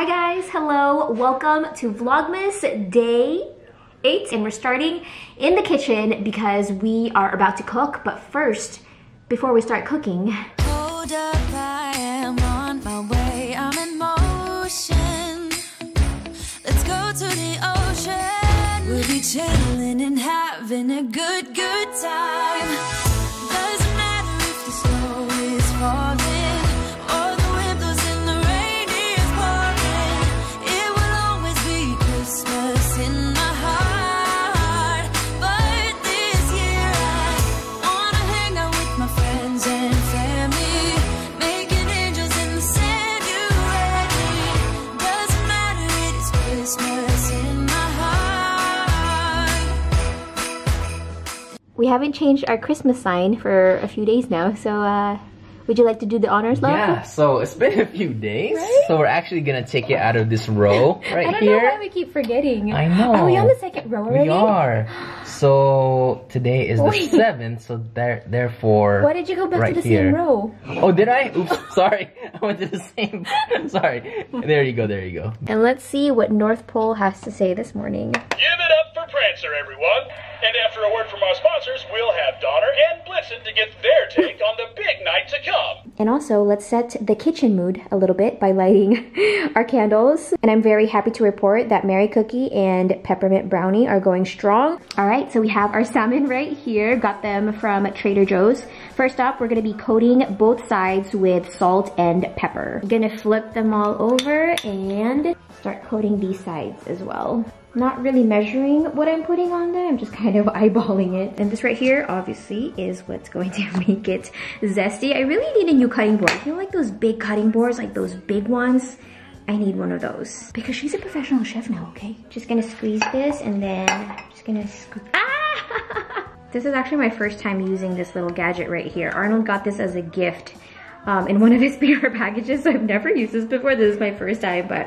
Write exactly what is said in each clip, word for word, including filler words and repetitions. Hi guys, hello, welcome to Vlogmas day eight, and we're starting in the kitchen because we are about to cook. But first, before we start cooking, hold up, I am on my way, I'm in motion, let's go to the ocean, we'll be chilling and having a good good time, doesn't matter if the snow is falling. We haven't changed our Christmas sign for a few days now, so uh, would you like to do the honors, love? Yeah, so it's been a few days, right? So we're actually gonna take it out of this row right here. I don't here. know why we keep forgetting. I know. Are we on the second row already? We are. So today is Wait. the seventh, so there, therefore, why did you go back right to the here. same row? Oh, did I? Oops, sorry. I went to the same. Sorry. There you go, there you go. And let's see what North Pole has to say this morning. Give it up for Prancer, everyone. And after a word from our sponsors, we'll have Donner and Blitzen to get their take on the big night to come. And also, let's set the kitchen mood a little bit by lighting our candles. And I'm very happy to report that Mary Cookie and Peppermint Brownie are going strong. All right, so we have our salmon right here. Got them from Trader Joe's. First up, we're gonna be coating both sides with salt and pepper. I'm gonna flip them all over and start coating these sides as well. Not really measuring what I'm putting on there, I'm just kind of eyeballing it. And this right here, obviously, is what's going to make it zesty. I really need a new cutting board. You know, like those big cutting boards, like those big ones? I need one of those. Because she's a professional chef now, okay? Just gonna squeeze this and then I'm just gonna squeeze. Ah! This is actually my first time using this little gadget right here. Arnold got this as a gift um, in one of his bigger packages, so I've never used this before. This is my first time, but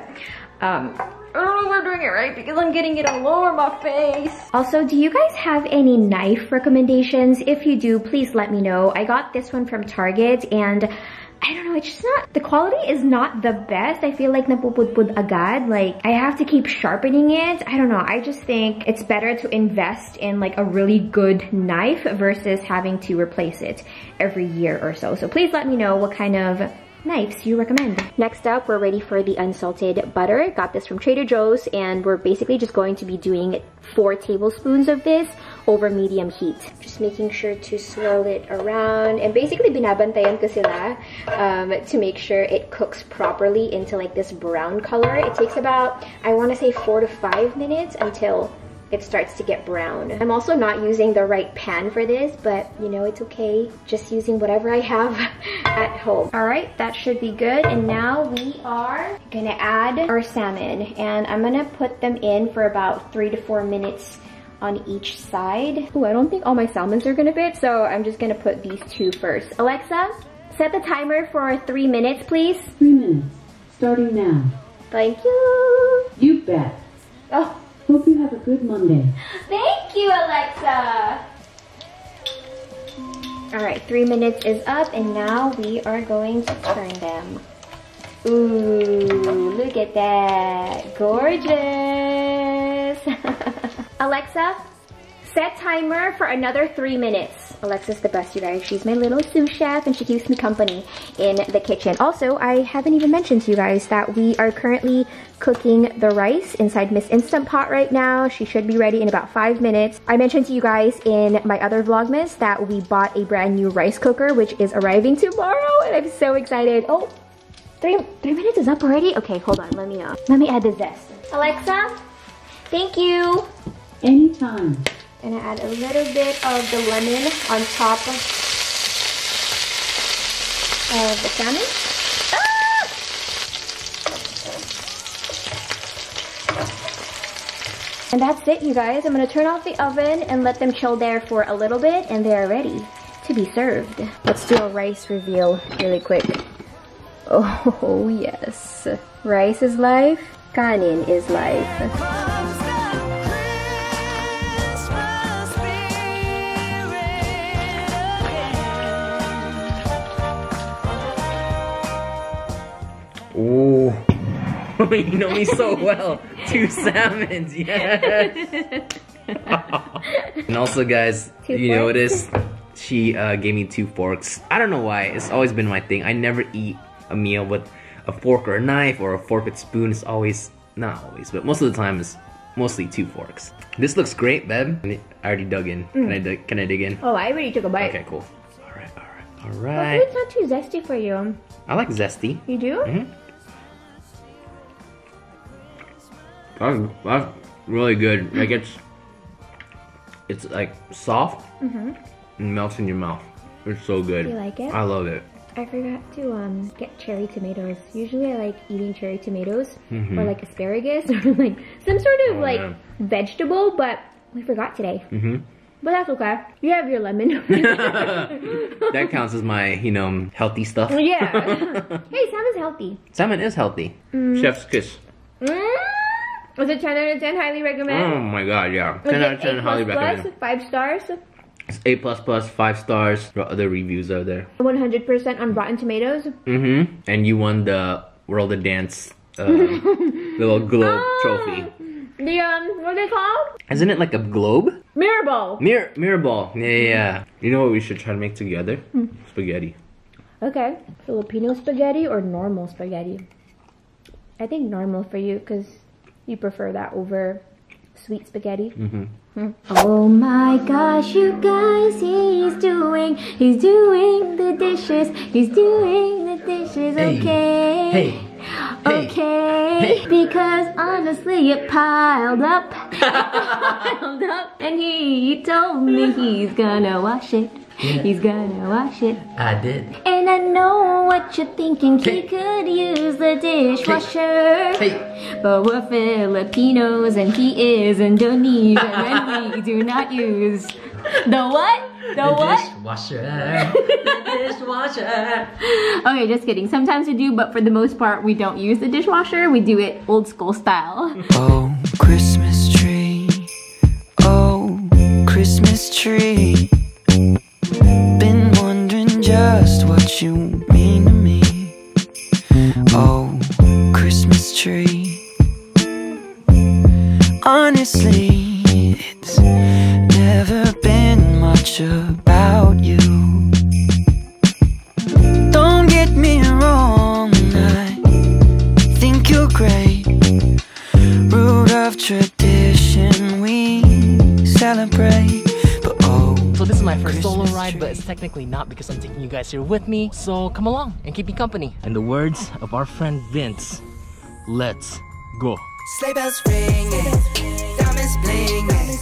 um, I don't know if we're doing it right because I'm getting it all over my face. Also, do you guys have any knife recommendations? If you do, please let me know. I got this one from Target and I don't know, it's just not, the quality is not the best. I feel like napupudpud agad, like I have to keep sharpening it. I don't know, I just think it's better to invest in like a really good knife versus having to replace it every year or so. So please let me know what kind of knives you recommend. Next up, we're ready for the unsalted butter. Got this from Trader Joe's and we're basically just going to be doing four tablespoons of this over medium heat. Just making sure to swirl it around and basically binabantayan ko sila um, to make sure it cooks properly into like this brown color. It takes about, I want to say four to five minutes until it starts to get brown. I'm also not using the right pan for this, but you know, it's okay. Just using whatever I have at home. All right, that should be good. And now we are gonna add our salmon and I'm gonna put them in for about three to four minutes on each side. Ooh, I don't think all my salmons are gonna fit, so I'm just gonna put these two first. Alexa, set the timer for three minutes, please. Three minutes, starting now. Thank you. You bet. Oh. Hope you have a good Monday. Thank you, Alexa. All right, three minutes is up and now we are going to turn them. Ooh, look at that. Gorgeous. Alexa, set timer for another three minutes. Alexa's the best, you guys. She's my little sous chef and she keeps me company in the kitchen. Also, I haven't even mentioned to you guys that we are currently cooking the rice inside Miss Instant Pot right now. She should be ready in about five minutes. I mentioned to you guys in my other Vlogmas that we bought a brand new rice cooker, which is arriving tomorrow, and I'm so excited. Oh, three, three minutes is up already? Okay, hold on, let me, uh, let me add the zest. Alexa, thank you. Anytime. Gonna add a little bit of the lemon on top of the salmon. And that's it, you guys. I'm gonna turn off the oven and let them chill there for a little bit and they are ready to be served. Let's do a rice reveal really quick. Oh, yes. Rice is life, kanin is life. Ooh. know me, you know me so well. Two salmons, yes. And also, guys, two you forks? Notice she uh, gave me two forks. I don't know why. It's always been my thing. I never eat a meal with a fork or a knife or a fork with spoon. It's always, not always, but most of the time it's mostly two forks. This looks great, babe. I already dug in. Mm. Can I dig, can I dig in? Oh, I already took a bite. Okay, cool. All right, all right, all right. Well, it's not too zesty for you. I like zesty. You do? Mm-hmm. That's, that's really good. Like it's, it's like soft mm-hmm. and melts in your mouth. It's so good. You like it? I love it. I forgot to um get cherry tomatoes. Usually I like eating cherry tomatoes mm-hmm. or like asparagus or like some sort of oh, like man. vegetable, but we forgot today. Mm-hmm. But that's okay. You have your lemon. That counts as my, you know, healthy stuff. Yeah. Hey, salmon's healthy. Salmon is healthy. Mm. Chef's kiss. Mm. Was it ten out of ten highly recommend? Oh my god, yeah. Was ten out of ten highly recommend. five stars? It's eight plus plus, five stars. What other reviews are there? one hundred percent on Rotten Tomatoes. Mm-hmm. And you won the World of Dance uh, little globe oh, trophy. The, um, what are they called? Isn't it like a globe? Mirror ball. Mirror, mirror ball. Yeah, yeah, yeah. You know what we should try to make together? Hmm. Spaghetti. Okay. Filipino spaghetti or normal spaghetti? I think normal for you, because... you prefer that over sweet spaghetti? Mm-hmm. Hmm. Oh my gosh, you guys, he's doing, he's doing the dishes, he's doing the dishes, okay? Hey. Hey. Hey. Okay, hey. Because honestly it piled up, it piled up, and he told me he's gonna wash it. Yeah. He's gonna wash it. I did. And I know what you're thinking. Hey. He could use the dishwasher. Hey. But we're Filipinos and he is Indonesian and we do not use the what? The, the what? Dishwasher. The dishwasher. Okay, just kidding. Sometimes we do, but for the most part, we don't use the dishwasher. We do it old school style. Oh, Christmas tree. Oh, Christmas tree. Been wondering just what you mean to me. Oh, Christmas tree. Honestly, it's never been much about you. Don't get me wrong, I think you're great. Root of tradition we celebrate. So this is my first solo ride, but it's technically not because I'm taking you guys here with me. So come along and keep me company. In the words of our friend Vince, let's go. Sleigh bells ringing, diamonds blinging,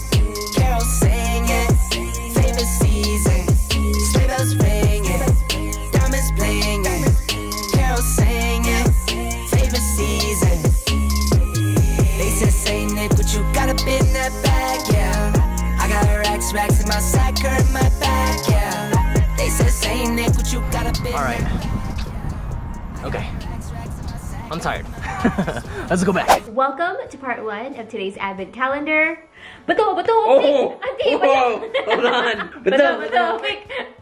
carols singing, favorite season. Sleigh bells ringing, diamonds blinging, carols singing, favorite season. They said, say Nick, but you gotta bend that back, yeah. Racks in my sack or in my back, yeah. They said, say Nick, but you gotta be. Alright. Okay. I'm tired. Let's go back. Welcome to part one of today's Advent calendar. Betul, betul, oh, Auntie, oh, hold on. Betul, betul,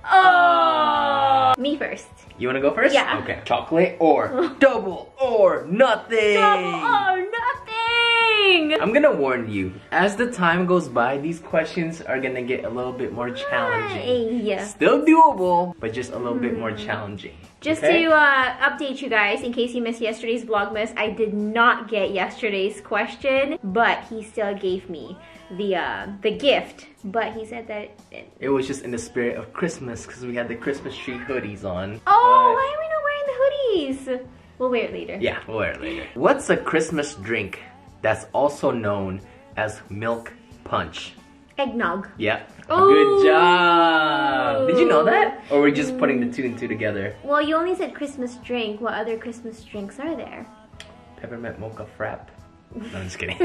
oh. Me first. You wanna go first? Yeah. Okay. Chocolate or double or nothing. Double or nothing. I'm gonna warn you, as the time goes by, these questions are gonna get a little bit more challenging. Yeah. Still doable, but just a little mm. bit more challenging. Just okay? to uh, update you guys, in case you missed yesterday's Vlogmas, I did not get yesterday's question, but he still gave me the uh, the gift. But he said that it, it was just in the spirit of Christmas, because we had the Christmas tree hoodies on. Oh, why are we not wearing the hoodies? We'll wear it later. Yeah, we'll wear it later. What's a Christmas drink that's also known as milk punch? Eggnog. Yeah. Oh. Good job! Did you know that? Or were you just putting the two and two together? Well, you only said Christmas drink. What other Christmas drinks are there? Peppermint mocha frap. No, I'm just kidding.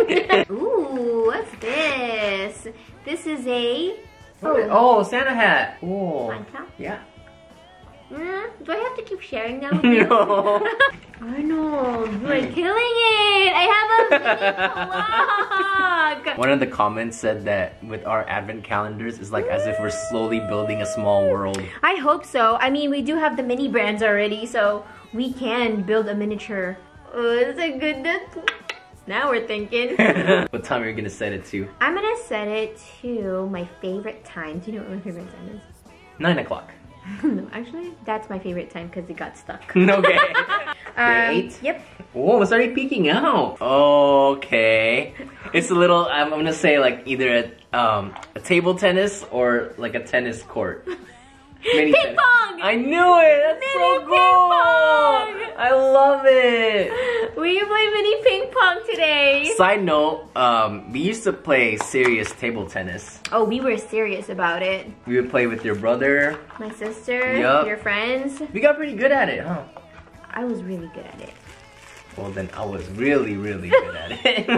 Ooh, what's this? This is a... Oh, oh Santa hat. Oh. Santa? Yeah. Mm, do I have to keep sharing that with you? No. Arnold, you're killing it! I have a mini vlog! One of the comments said that with our advent calendars, it's like as if we're slowly building a small world. I hope so. I mean, we do have the mini brands already, so we can build a miniature Oh, it's a good duck. Now we're thinking. What time are you gonna set it to? I'm gonna set it to my favorite time. Do you know what my favorite time is? Nine o'clock. No, actually, that's my favorite time because it got stuck. Okay. um, eight? Yep. Oh, it's already peeking out. Okay. It's a little, I'm gonna say like either a, um, a table tennis or like a tennis court. Mini ping tennis. Pong! I knew it! That's mini so cool! Pong. I love it! We play mini ping pong today! Side note, um, we used to play serious table tennis. Oh, we were serious about it. We would play with your brother. My sister, yep. Your friends. We got pretty good at it, huh? I was really good at it. Well then, I was really, really good at it.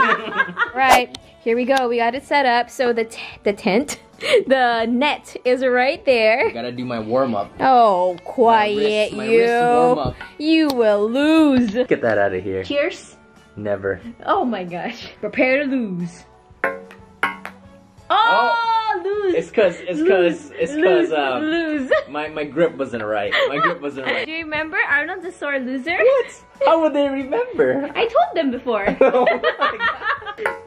Right, here we go. We got it set up. So the, t the tent, the net is right there. I gotta do my warm-up. Oh, quiet my wrist, you. My wrist warm-up. You will lose. Get that out of here. Cheers. Never. Oh my gosh. Prepare to lose. Oh! Oh. Lose. It's cause, it's lose. cause, it's lose. cause, um, lose. my, my grip wasn't right. My grip wasn't right. Do you remember Arnold the sore loser? What? How would they remember? I told them before. Oh my God.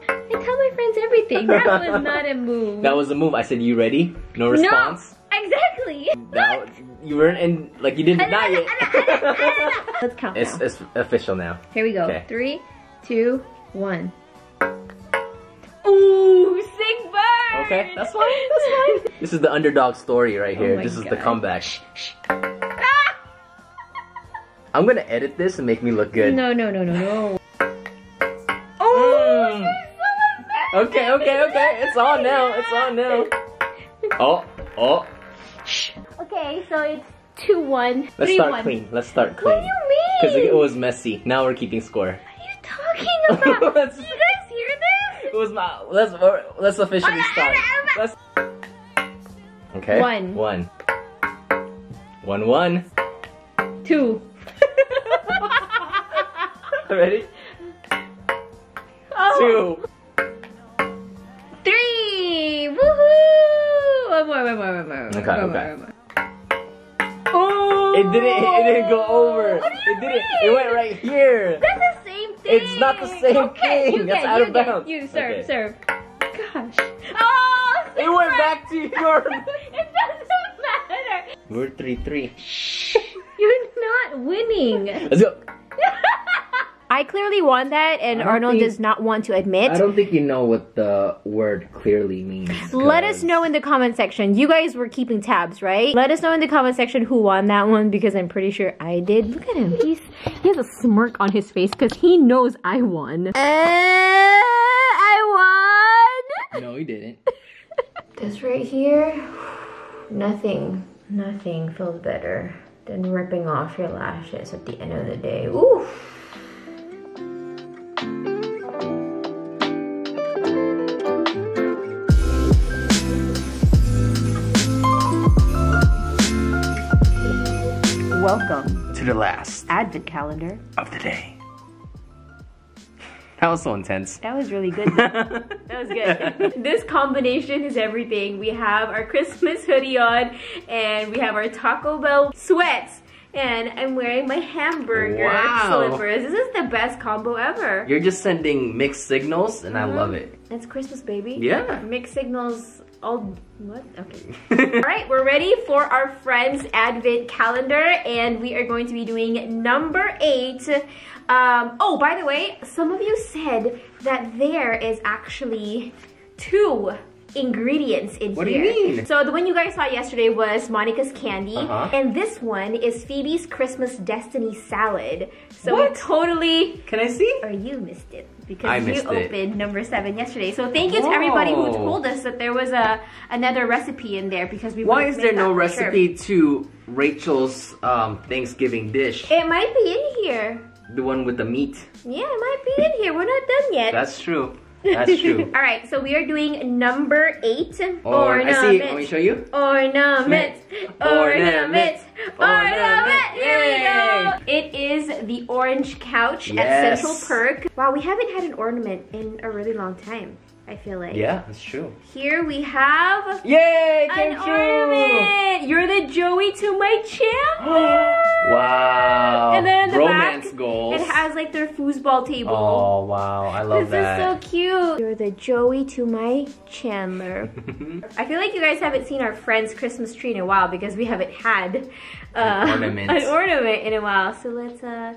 I tell my friends everything. That was not a move. That was a move. I said, you ready? No response. No, exactly. That, Look. You weren't in, like you didn't deny it. Let's count now. It's, it's official now. Here we go. Okay. Three, two, one. Ooh, sick burn! Okay, that's fine, that's fine. This is the underdog story right here. Oh this is God. the comeback. Shh, shh. Ah! I'm gonna edit this and make me look good. No, no, no, no, no. Oh! Mm. So okay, okay, okay. It's on now, it's on now. Oh, oh. Shh. Okay, so it's two one. Let's start one. clean, let's start clean. What do you mean? Because it was messy. Now we're keeping score. What are you talking about? Let's... You guys hear this? It was my, let's, let's officially start. Let's... Okay. One. One. One, one. Two. Ready? Oh. Two. Three. Woohoo! One more, one more, one more. Okay, one okay. More, one more. Oh! It didn't, it didn't go over. What do you it mean? didn't, it went right here. That's the same thing. It's not the same okay, thing. That's out of bounds. You serve, okay. serve. Gosh. Oh! It right. went back to your. It doesn't matter. We're three three. Shh. You're not winning. Let's go. I clearly won that, and Arnold think, does not want to admit. I don't think you know what the word clearly means. Cause... Let us know in the comment section. You guys were keeping tabs, right? Let us know in the comment section who won that one, because I'm pretty sure I did. Look at him. He's, he has a smirk on his face, because he knows I won. Uh, I won! No, he didn't. This right here, nothing, nothing feels better than ripping off your lashes at the end of the day. Ooh! Welcome to the last Advent calendar of the day. That was so intense. That was really good. That was good. This combination is everything. We have our Christmas hoodie on, and we have our Taco Bell sweats, and I'm wearing my hamburger wow. slippers. This is the best combo ever. You're just sending mixed signals, and mm-hmm. I love it. It's Christmas, baby. Yeah. Mixed signals. Oh, what? Okay. Alright, we're ready for our friend's Advent calendar, and we are going to be doing number eight. Um, oh, by the way, some of you said that there is actually two ingredients in what here. What do you mean? So the one you guys saw yesterday was Monica's candy, uh-huh. and this one is Phoebe's Christmas Destiny salad. So what? totally... Can I see? Or you missed it. Because you opened number seven yesterday. So thank you to everybody who told us that there was a another recipe in there, because we Why is there no recipe to Rachel's um, Thanksgiving dish? It might be in here. The one with the meat. Yeah, it might be in here. We're not done yet. That's true. That's true. All right, so we are doing number eight. Or I see. Let me show you. Ornaments. Ornaments. Ornament. Here we go. It is the orange couch yes. at Central Perk. Wow, we haven't had an ornament in a really long time. I feel like. Yeah, that's true. Here we have Yay, an ornament. You're the Joey to my champion. Wow. And then in the Romance back, goals. It has like their foosball table. Oh, wow. I love this that. This is so cute. You're the Joey to my Chandler. I feel like you guys haven't seen our friend's Christmas tree in a while because we haven't had uh, an, ornament. an ornament in a while. So let's, uh,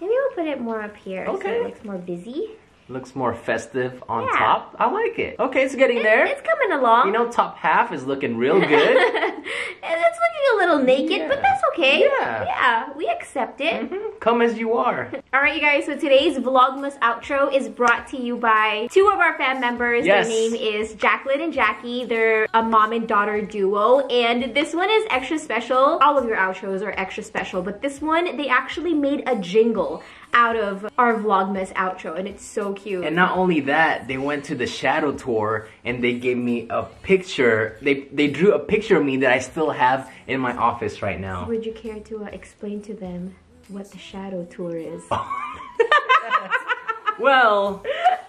maybe we'll put it more up here okay. so it looks more busy. Looks more festive on yeah. top. I like it. Okay, it's getting it's, there. It's coming along. You know, top half is looking real good. It's looking a little naked, yeah. but that's okay. Yeah. Yeah, we accept it. Mm-hmm. Come as you are. All right, you guys, so today's Vlogmas outro is brought to you by two of our fan members. Yes. Their name is Jacqueline and Jackie. They're a mom and daughter duo, and this one is extra special. All of your outros are extra special, but this one, they actually made a jingle out of our Vlogmas outro, and it's so cute. And not only that, they went to the shadow tour and they gave me a picture. They they drew a picture of me that I still have in my office right now. So would you care to uh, explain to them what the shadow tour is? Well,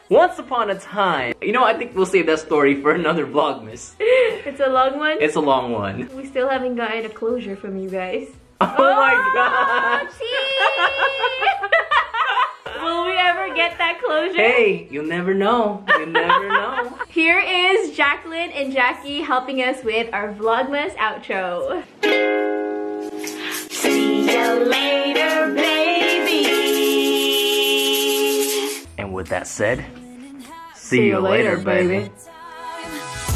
once upon a time, you know, I think we'll save that story for another Vlogmas. It's a long one? It's a long one. We still haven't gotten a closure from you guys. Oh, oh my gosh! Will we ever get that closure? Hey, you'll never know. You'll never know. Here is Jacqueline and Jackie helping us with our Vlogmas outro. See you later, baby. And with that said, see, see you later, later baby. baby.